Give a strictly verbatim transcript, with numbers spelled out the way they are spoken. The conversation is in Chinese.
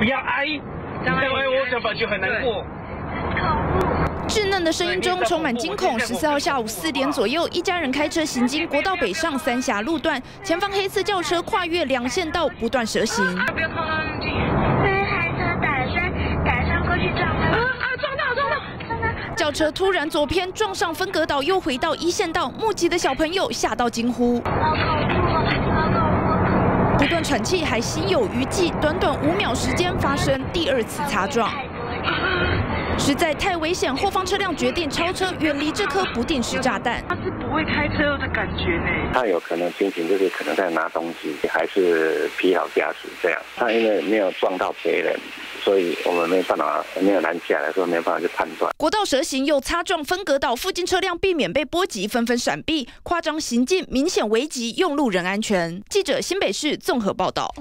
不要挨，这样挨我想法就很难过。稚嫩的声音中充满惊恐。十四号下午四点左右，一家人开车行经国道北上三峡路段，前方黑色轿车跨越两线道，不断蛇行。啊，不要靠到那里，被黑车打算打算过去撞到。啊啊！撞到撞到撞到！轿车突然左偏撞上分隔岛，又回到一线道，目击的小朋友吓到惊呼。 不断喘气，还心有余悸。短短五秒时间，发生第二次擦撞，实在太危险。后方车辆决定超车，远离这颗不定时炸弹。他是不会开车的感觉呢。他有可能心情就是可能在拿东西，还是疲劳驾驶这样。他因为没有撞到别人。 所以我们没办法，没有拦下来，所以没有办法去判断。国道蛇行又擦撞分隔岛，附近车辆避免被波及，纷纷闪避，夸张行径，明显危及用路人安全。记者新北市综合报道。